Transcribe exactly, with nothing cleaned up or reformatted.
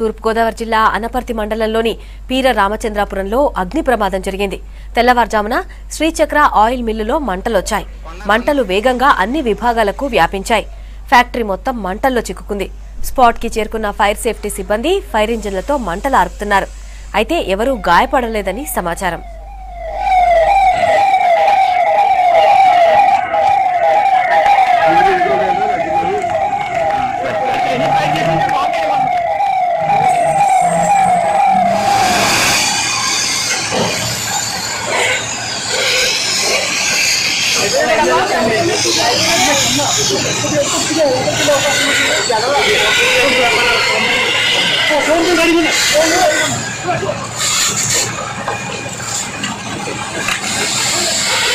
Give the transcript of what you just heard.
తూర్పుగోదావరి జిల్లా అనపర్తి మండలంలోని పీర రామచంద్రాపురంలో అగ్ని ప్రమాదం జరిగింది. తెల్లవారుజామున శ్రీ చక్ర ఆయిల్ మిల్లులో మంటలొచ్చాయి. మంటలు వేగంగా అన్ని విభాగాలకు వ్యాపించాయి. ఫ్యాక్టరీ మొత్తం మంటల్లో చిక్కుకుంది. స్పాట్ కి చేరుకున్న ఫైర్ సేఫ్టీ సిబ్బంది ఫైర్ ఇంజన్లతో మంటలు ఆర్పుతున్నారు. అయితే ఎవరూ గాయపడలేదని సమాచారం. I'm